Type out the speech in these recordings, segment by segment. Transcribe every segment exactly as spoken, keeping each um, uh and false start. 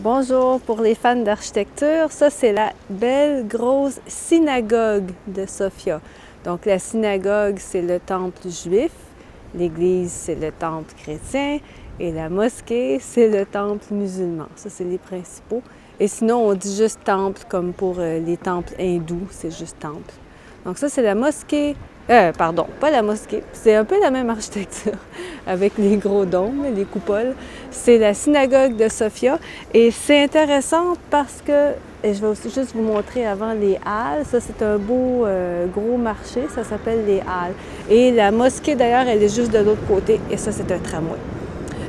Bonjour pour les fans d'architecture, ça c'est la belle grosse synagogue de Sofia. Donc la synagogue c'est le temple juif, l'église c'est le temple chrétien et la mosquée c'est le temple musulman. Ça c'est les principaux. Et sinon on dit juste temple comme pour euh, les temples hindous, c'est juste temple. Donc ça c'est la mosquée, euh, pardon, pas la mosquée, c'est un peu la même architecture avec les gros dômes, les coupoles. C'est la synagogue de Sofia et c'est intéressant parce que, et je vais aussi juste vous montrer avant les halles, ça c'est un beau euh, gros marché, ça s'appelle les halles. Et la mosquée d'ailleurs, elle est juste de l'autre côté et ça c'est un tramway.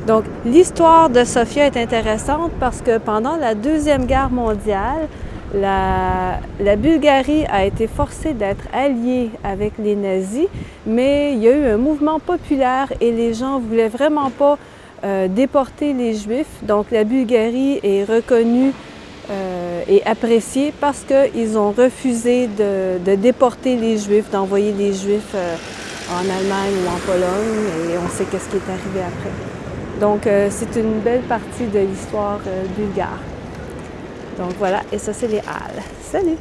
Donc l'histoire de Sofia est intéressante parce que pendant la Deuxième Guerre mondiale, La, la Bulgarie a été forcée d'être alliée avec les nazis, mais il y a eu un mouvement populaire et les gens ne voulaient vraiment pas euh, déporter les Juifs. Donc la Bulgarie est reconnue euh, et appréciée parce qu'ils ont refusé de, de déporter les Juifs, d'envoyer les Juifs euh, en Allemagne ou en Pologne, et on sait qu'est-ce qui est arrivé après. Donc euh, c'est une belle partie de l'histoire euh, bulgare. Donc voilà, et ça c'est les halles. Salut!